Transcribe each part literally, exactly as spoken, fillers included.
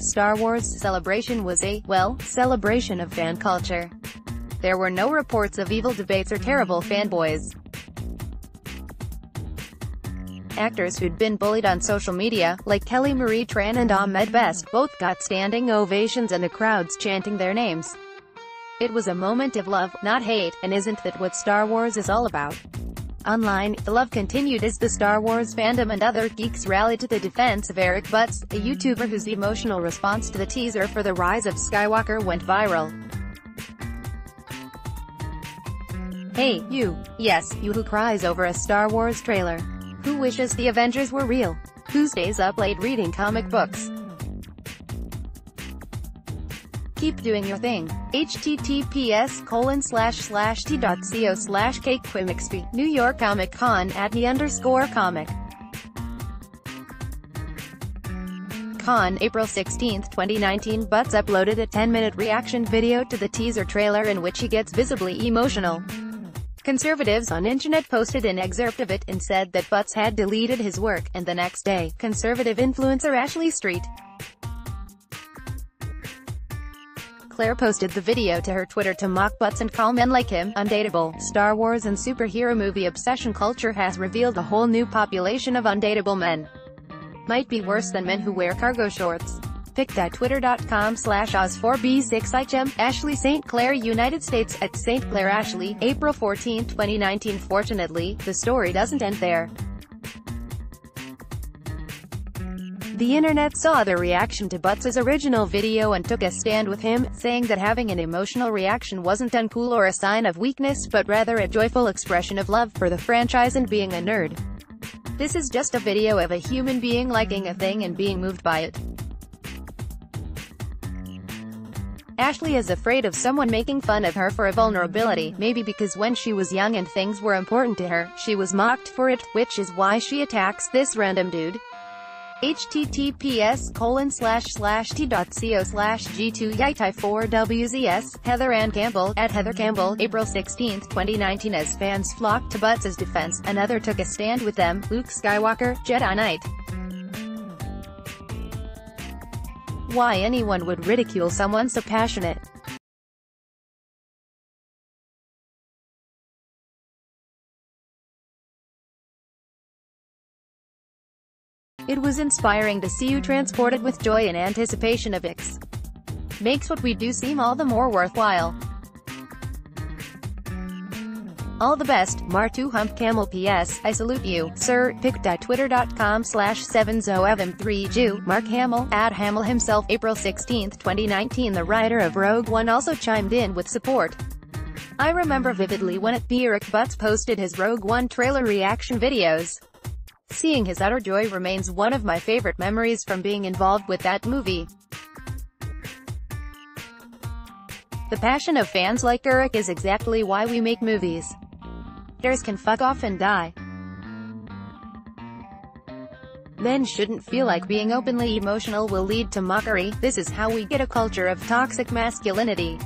Star Wars Celebration was a, well, celebration of fan culture. There were no reports of evil debates or terrible fanboys. Actors who'd been bullied on social media, like Kelly Marie Tran and Ahmed Best, both got standing ovations and the crowds chanting their names. It was a moment of love, not hate, and isn't that what Star Wars is all about? Online, the love continued as the Star Wars fandom and other geeks rallied to the defense of Eric Butts, a YouTuber whose emotional response to the teaser for The Rise of Skywalker went viral. "Hey, you. Yes, you who cries over a Star Wars trailer. Who wishes the Avengers were real? Who stays up late reading comic books? Keep doing your thing. H T T P S colon slash slash t dot co slash cake quimixby, New York Comic Con at the underscore comic. Con April sixteenth twenty nineteen Butts uploaded a ten minute reaction video to the teaser trailer in which he gets visibly emotional. Conservatives on internet posted an excerpt of it and said that Butts had deleted his work, and the next day, conservative influencer Ashley Saint Clair posted the video to her Twitter to mock Butts and call men like him undateable. Star Wars and superhero movie obsession culture has revealed a whole new population of undateable men. Might be worse than men who wear cargo shorts. pic dot twitter dot com slash oz four b six h m, Ashley Saint Clair United States at Saint Clair Ashley, April fourteenth twenty nineteen Fortunately, the story doesn't end there. The internet saw the reaction to Butts' original video and took a stand with him, saying that having an emotional reaction wasn't uncool or a sign of weakness but rather a joyful expression of love for the franchise and being a nerd. This is just a video of a human being liking a thing and being moved by it. Ashley is afraid of someone making fun of her for a vulnerability, maybe because when she was young and things were important to her, she was mocked for it, which is why she attacks this random dude. H T T P S colon slash slash t dot co slash g two y t i four w z s, Heather Ann Campbell, at Heather Campbell, April sixteenth twenty nineteen As fans flocked to Butts' defense, another took a stand with them, Luke Skywalker, Jedi Knight. Why anyone would ridicule someone so passionate. It was inspiring to see you transported with joy in anticipation of X. Makes what we do seem all the more worthwhile. All the best, Martu Hump Camel. P S I salute you, sir. pic dot twitter dot com slash seven zero f m three jew, Mark Hamill, at Hamill himself, April sixteenth twenty nineteen The writer of Rogue One also chimed in with support. I remember vividly when Eric Butts posted his Rogue One trailer reaction videos. Seeing his utter joy remains one of my favorite memories from being involved with that movie. The passion of fans like Eric is exactly why we make movies. Haters can fuck off and die. Men shouldn't feel like being openly emotional will lead to mockery. This is how we get a culture of toxic masculinity.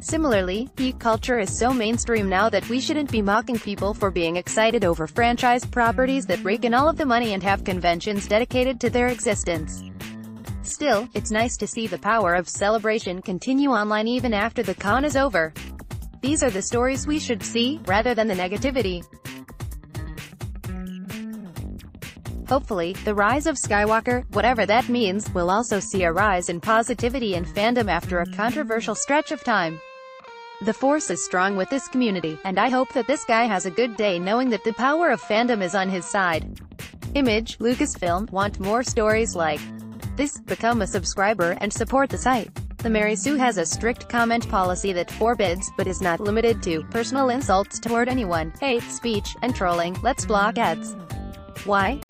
Similarly, geek culture is so mainstream now that we shouldn't be mocking people for being excited over franchise properties that rake in all of the money and have conventions dedicated to their existence. Still, it's nice to see the power of celebration continue online even after the con is over. These are the stories we should see, rather than the negativity. Hopefully, the rise of Skywalker, whatever that means, will also see a rise in positivity and fandom after a controversial stretch of time. The force is strong with this community, and I hope that this guy has a good day knowing that the power of fandom is on his side. Image, Lucasfilm. Want more stories like this? Become a subscriber and support the site. The Mary Sue has a strict comment policy that forbids, but is not limited to, personal insults toward anyone, hate speech, and trolling. Let's block ads. Why?